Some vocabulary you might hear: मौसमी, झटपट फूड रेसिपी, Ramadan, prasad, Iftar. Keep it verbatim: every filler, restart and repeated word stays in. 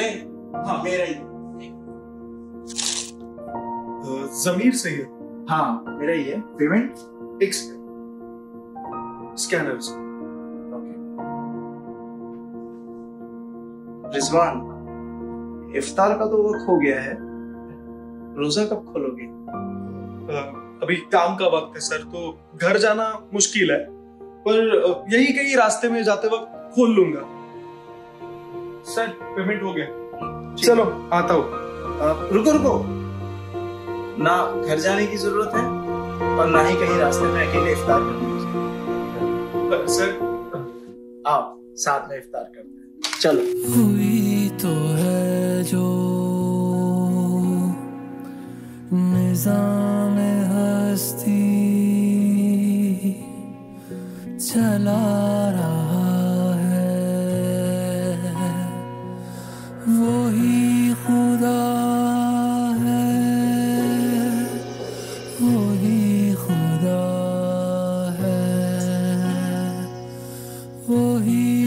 निकाले। हाँ मेरा ही जमीर से है। हाँ मेरा ही है। पेमेंट एक सेकंड स्कैनर से। ओके रिजवान, इफ्तार का तो वक्त हो गया है, रोजा कब खोलोगे? अभी काम का वक्त है सर, तो घर जाना मुश्किल है, पर यही कहीं रास्ते में जाते वक्त खोल लूंगा सर। पेमेंट हो गया, चलो आता हूँ। रुको रुको, ना घर जाने की जरूरत है और ना ही कहीं रास्ते में अकेले इफ्तार करने की। सर आप साथ में इफ्तार करते हैं, चलो। हुई तो है जो निजाम हस्ती चला रहा है, वही खुदा है, वही खुदा है, वही